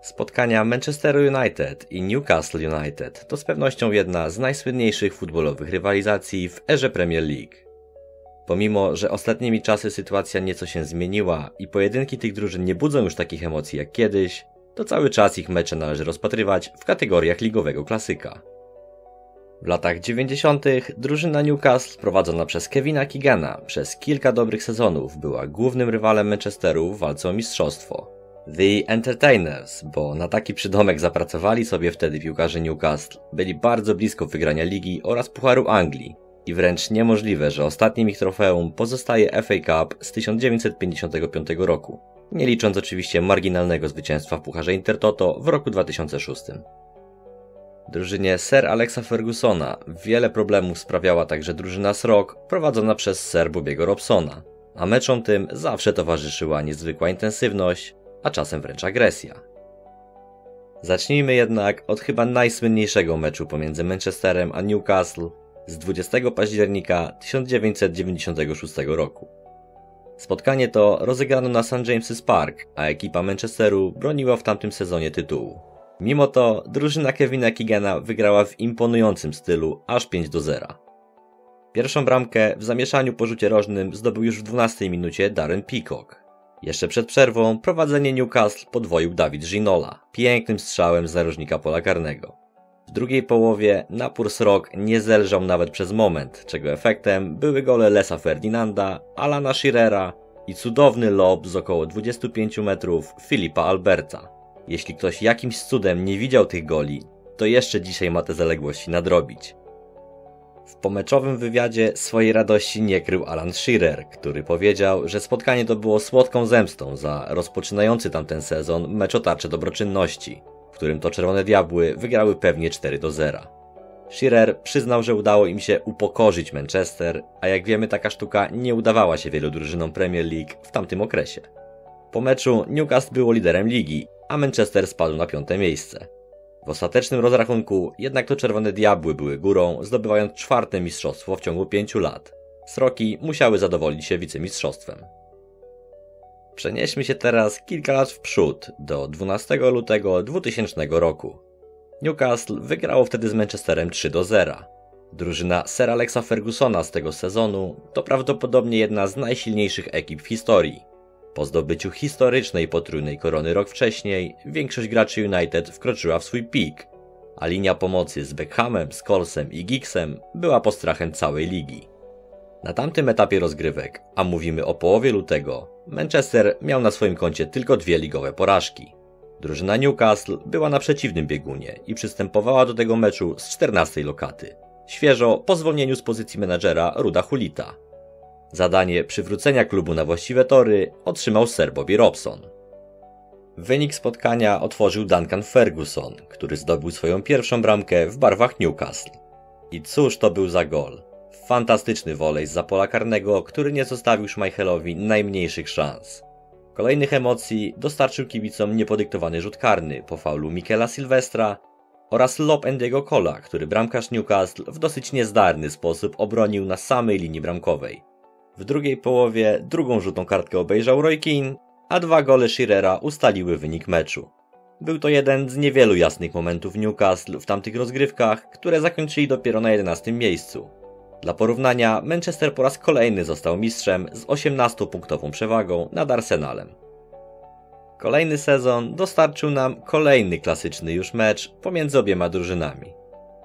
Spotkania Manchester United i Newcastle United to z pewnością jedna z najsłynniejszych futbolowych rywalizacji w erze Premier League. Pomimo, że ostatnimi czasy sytuacja nieco się zmieniła i pojedynki tych drużyn nie budzą już takich emocji jak kiedyś, to cały czas ich mecze należy rozpatrywać w kategoriach ligowego klasyka. W latach 90. drużyna Newcastle prowadzona przez Kevina Keegana przez kilka dobrych sezonów była głównym rywalem Manchesteru w walce o mistrzostwo. The Entertainers, bo na taki przydomek zapracowali sobie wtedy piłkarze Newcastle, byli bardzo blisko wygrania ligi oraz Pucharu Anglii i wręcz niemożliwe, że ostatnim ich trofeum pozostaje FA Cup z 1955 roku, nie licząc oczywiście marginalnego zwycięstwa w Pucharze Intertoto w roku 2006. Drużynie Sir Alexa Fergusona wiele problemów sprawiała także drużyna Srog prowadzona przez Sir Bobby'ego Robsona, a meczom tym zawsze towarzyszyła niezwykła intensywność, a czasem wręcz agresja. Zacznijmy jednak od chyba najsłynniejszego meczu pomiędzy Manchesterem a Newcastle z 20 października 1996 roku. Spotkanie to rozegrano na St James's Park, a ekipa Manchesteru broniła w tamtym sezonie tytułu. Mimo to drużyna Kevina Keegana wygrała w imponującym stylu aż 5-0. Pierwszą bramkę w zamieszaniu po rzucie rożnym zdobył już w 12 minucie Darren Peacock. Jeszcze przed przerwą prowadzenie Newcastle podwoił David Ginola pięknym strzałem z narożnika pola karnego. W drugiej połowie napór Srog nie zelżał nawet przez moment, czego efektem były gole Lesa Ferdinanda, Alana Shearera i cudowny lob z około 25 metrów Filipa Alberta. Jeśli ktoś jakimś cudem nie widział tych goli, to jeszcze dzisiaj ma te zaległości nadrobić. W pomeczowym wywiadzie swojej radości nie krył Alan Shearer, który powiedział, że spotkanie to było słodką zemstą za rozpoczynający tamten sezon mecz o tarczę dobroczynności, w którym to Czerwone Diabły wygrały pewnie 4-0. Shearer przyznał, że udało im się upokorzyć Manchester, a jak wiemy taka sztuka nie udawała się wielu drużynom Premier League w tamtym okresie. Po meczu Newcastle było liderem ligi, a Manchester spadł na 5. miejsce. W ostatecznym rozrachunku jednak to Czerwone Diabły były górą, zdobywając 4. mistrzostwo w ciągu 5 lat. Sroki musiały zadowolić się wicemistrzostwem. Przenieśmy się teraz kilka lat w przód, do 12 lutego 2000 roku. Newcastle wygrało wtedy z Manchesterem 3-0. Drużyna Sir Alexa Fergusona z tego sezonu to prawdopodobnie jedna z najsilniejszych ekip w historii. Po zdobyciu historycznej potrójnej korony rok wcześniej, większość graczy United wkroczyła w swój pik, a linia pomocy z Beckhamem, Scholesem i Giggsem była postrachem całej ligi. Na tamtym etapie rozgrywek, a mówimy o połowie lutego, Manchester miał na swoim koncie tylko 2 ligowe porażki. Drużyna Newcastle była na przeciwnym biegunie i przystępowała do tego meczu z 14 lokaty, świeżo po zwolnieniu z pozycji menadżera Ruda Hulita. Zadanie przywrócenia klubu na właściwe tory otrzymał Sir Bobby Robson. Wynik spotkania otworzył Duncan Ferguson, który zdobył swoją pierwszą bramkę w barwach Newcastle. I cóż to był za gol. Fantastyczny wolej zza pola karnego, który nie zostawił Schmeichelowi najmniejszych szans. Kolejnych emocji dostarczył kibicom niepodyktowany rzut karny po faulu Mikaela Sylwestra oraz Lopendiego Kola, który bramkarz Newcastle w dosyć niezdarny sposób obronił na samej linii bramkowej. W drugiej połowie drugą żółtą kartkę obejrzał Roy Keane, a 2 gole Shearera ustaliły wynik meczu. Był to jeden z niewielu jasnych momentów Newcastle w tamtych rozgrywkach, które zakończyli dopiero na 11 miejscu. Dla porównania Manchester po raz kolejny został mistrzem z 18-punktową przewagą nad Arsenalem. Kolejny sezon dostarczył nam kolejny klasyczny już mecz pomiędzy obiema drużynami.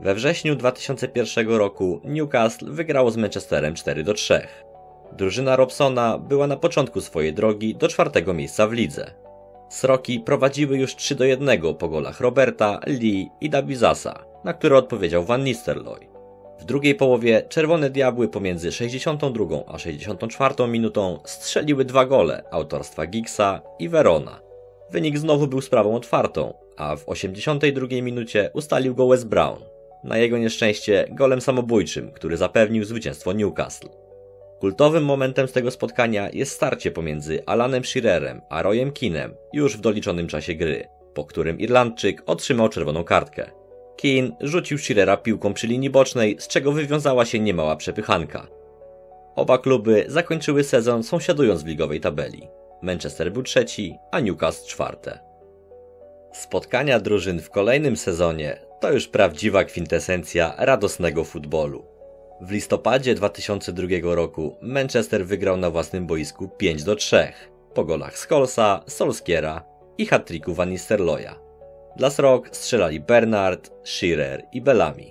We wrześniu 2001 roku Newcastle wygrało z Manchesterem 4-3. Drużyna Robsona była na początku swojej drogi do 4. miejsca w lidze. Sroki prowadziły już 3-1 po golach Roberta, Lee i Davizasa, na które odpowiedział van Nistelrooy. W drugiej połowie Czerwone Diabły pomiędzy 62 a 64 minutą strzeliły 2 gole autorstwa Giggsa i Verona. Wynik znowu był sprawą otwartą, a w 82 minucie ustalił go Wes Brown. Na jego nieszczęście golem samobójczym, który zapewnił zwycięstwo Newcastle. Kultowym momentem z tego spotkania jest starcie pomiędzy Alanem Shearerem a Royem Keanem już w doliczonym czasie gry, po którym Irlandczyk otrzymał czerwoną kartkę. Keane rzucił Shearera piłką przy linii bocznej, z czego wywiązała się niemała przepychanka. Oba kluby zakończyły sezon sąsiadując w ligowej tabeli. Manchester był 3., a Newcastle 4. Spotkania drużyn w kolejnym sezonie to już prawdziwa kwintesencja radosnego futbolu. W listopadzie 2002 roku Manchester wygrał na własnym boisku 5-3 po golach Scholesa, Solskjæra i hat-tricku van Nistelrooya. Dla Srok strzelali Bernard, Shearer i Bellamy.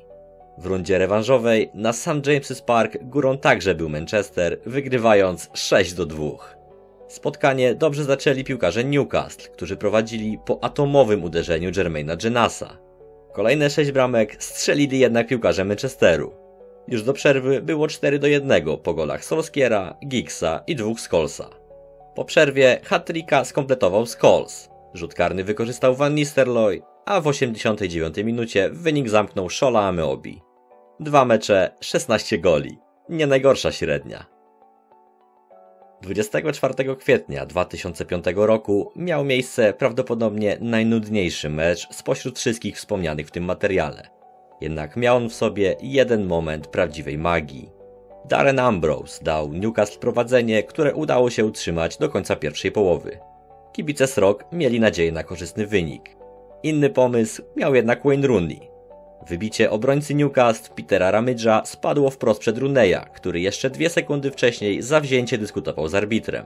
W rundzie rewanżowej na St. James's Park górą także był Manchester, wygrywając 6-2. Spotkanie dobrze zaczęli piłkarze Newcastle, którzy prowadzili po atomowym uderzeniu Jermaine'a Genasa. Kolejne 6 bramek strzelili jednak piłkarze Manchesteru. Już do przerwy było 4-1 po golach Solskjæra, Giggsa i 2 Scholesa. Po przerwie hat-tricka skompletował Scholes, rzut karny wykorzystał van Nistelrooy, a w 89 minucie wynik zamknął Shola Amiobi. 2 mecze, 16 goli. Nie najgorsza średnia. 24 kwietnia 2005 roku miał miejsce prawdopodobnie najnudniejszy mecz spośród wszystkich wspomnianych w tym materiale. Jednak miał on w sobie jeden moment prawdziwej magii. Darren Ambrose dał Newcastle prowadzenie, które udało się utrzymać do końca pierwszej połowy. Kibice Srok mieli nadzieję na korzystny wynik. Inny pomysł miał jednak Wayne Rooney. Wybicie obrońcy Newcastle Petera Ramidża spadło wprost przed Rooneya, który jeszcze 2 sekundy wcześniej zawzięcie dyskutował z arbitrem.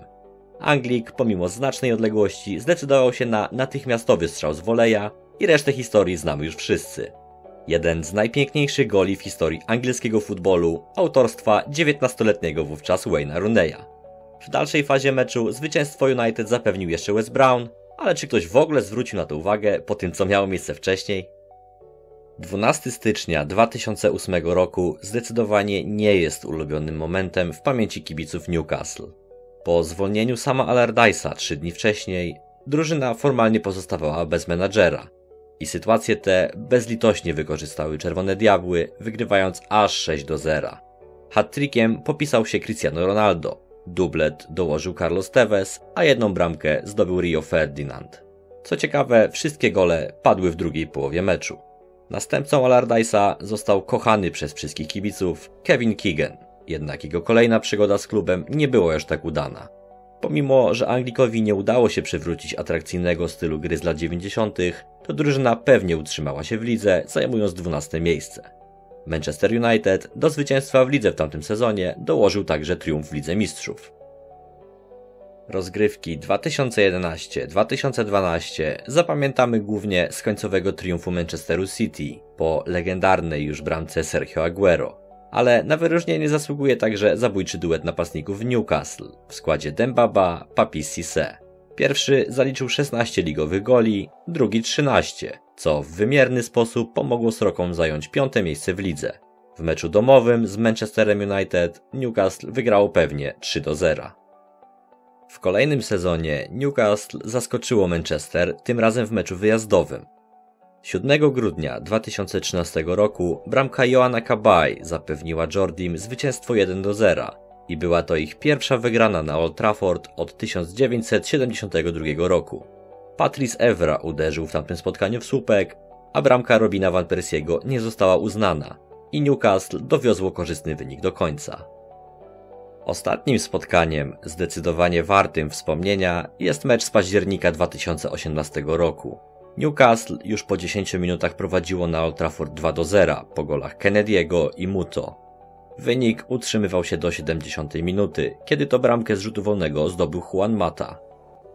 Anglik pomimo znacznej odległości zdecydował się na natychmiastowy strzał z voleya i resztę historii znamy już wszyscy. Jeden z najpiękniejszych goli w historii angielskiego futbolu autorstwa 19-letniego wówczas Wayne'a Rooneya. W dalszej fazie meczu zwycięstwo United zapewnił jeszcze Wes Brown, ale czy ktoś w ogóle zwrócił na to uwagę po tym, co miało miejsce wcześniej? 12 stycznia 2008 roku zdecydowanie nie jest ulubionym momentem w pamięci kibiców Newcastle. Po zwolnieniu Sama Allardyce'a 3 dni wcześniej drużyna formalnie pozostawała bez menadżera i sytuację tę bezlitośnie wykorzystały Czerwone Diabły, wygrywając aż 6-0. Hat-trickiem popisał się Cristiano Ronaldo, dublet dołożył Carlos Tevez, a jedną bramkę zdobył Roy Ferdinand. Co ciekawe, wszystkie gole padły w drugiej połowie meczu. Następcą Allardyce'a został kochany przez wszystkich kibiców Kevin Keegan, jednak jego kolejna przygoda z klubem nie była aż tak udana. Pomimo, że Anglikowi nie udało się przywrócić atrakcyjnego stylu gry z lat 90., to drużyna pewnie utrzymała się w lidze, zajmując 12 miejsce. Manchester United do zwycięstwa w lidze w tamtym sezonie dołożył także triumf w Lidze Mistrzów. Rozgrywki 2011-2012 zapamiętamy głównie z końcowego triumfu Manchesteru City po legendarnej już bramce Sergio Aguero, ale na wyróżnienie zasługuje także zabójczy duet napastników w Newcastle w składzie Dembaba, Papi Cissé. Pierwszy zaliczył 16 ligowych goli, drugi 13, co w wymierny sposób pomogło Srokom zająć 5. miejsce w lidze. W meczu domowym z Manchesterem United Newcastle wygrało pewnie 3-0. W kolejnym sezonie Newcastle zaskoczyło Manchester, tym razem w meczu wyjazdowym. 7 grudnia 2013 roku bramka Johana Kabay zapewniła Geordim zwycięstwo 1-0 i była to ich pierwsza wygrana na Old Trafford od 1972 roku. Patrice Evra uderzył w tamtym spotkaniu w słupek, a bramka Robina van Persiego nie została uznana i Newcastle dowiozło korzystny wynik do końca. Ostatnim spotkaniem, zdecydowanie wartym wspomnienia, jest mecz z października 2018 roku. Newcastle już po 10 minutach prowadziło na Old Trafford 2-0 po golach Kennedy'ego i Muto. Wynik utrzymywał się do 70 minuty, kiedy to bramkę z rzutu wolnego zdobył Juan Mata.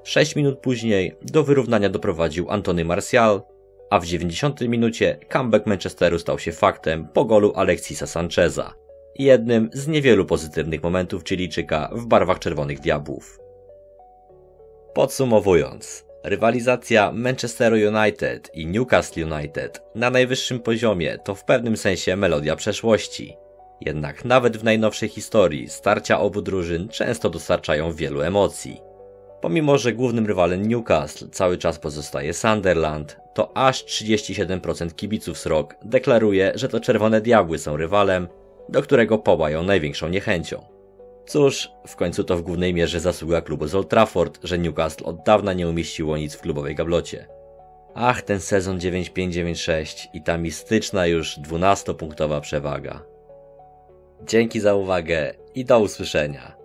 6 minut później do wyrównania doprowadził Antony Martial, a w 90 minucie comeback Manchesteru stał się faktem po golu Alexisa Sancheza, jednym z niewielu pozytywnych momentów Chilijczyka w barwach Czerwonych Diabłów. Podsumowując, rywalizacja Manchesteru United i Newcastle United na najwyższym poziomie to w pewnym sensie melodia przeszłości. Jednak nawet w najnowszej historii starcia obu drużyn często dostarczają wielu emocji. Pomimo, że głównym rywalem Newcastle cały czas pozostaje Sunderland, to aż 37% kibiców Srok deklaruje, że to Czerwone Diabły są rywalem, do którego połają największą niechęcią. Cóż, w końcu to w głównej mierze zasługa klubu z Old Trafford, że Newcastle od dawna nie umieściło nic w klubowej gablocie. Ach, ten sezon 95-96 i ta mistyczna już 12-punktowa przewaga. Dzięki za uwagę i do usłyszenia.